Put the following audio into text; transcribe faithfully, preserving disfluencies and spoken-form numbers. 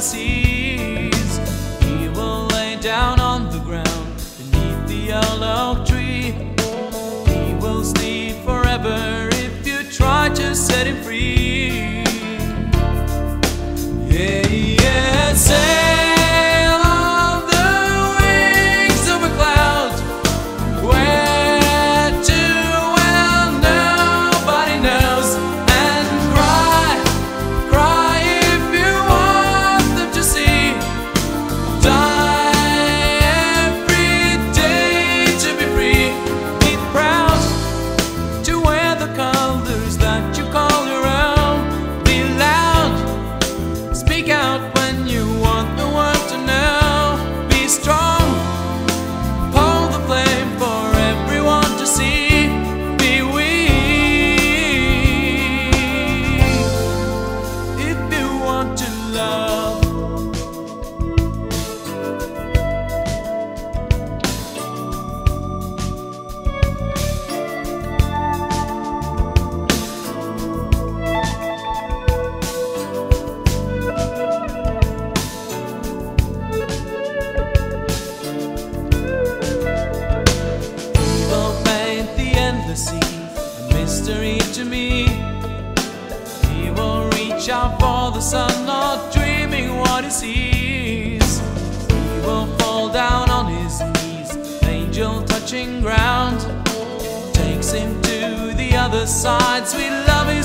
he sees. He will lay down on the ground beneath the yellow tree. He will sleep forever if you try to set him free. Yeah, yeah, say to me, he will reach out for the sun, not dreaming what he sees. He will fall down on his knees, angel touching ground, takes him to the other side. Sweet love.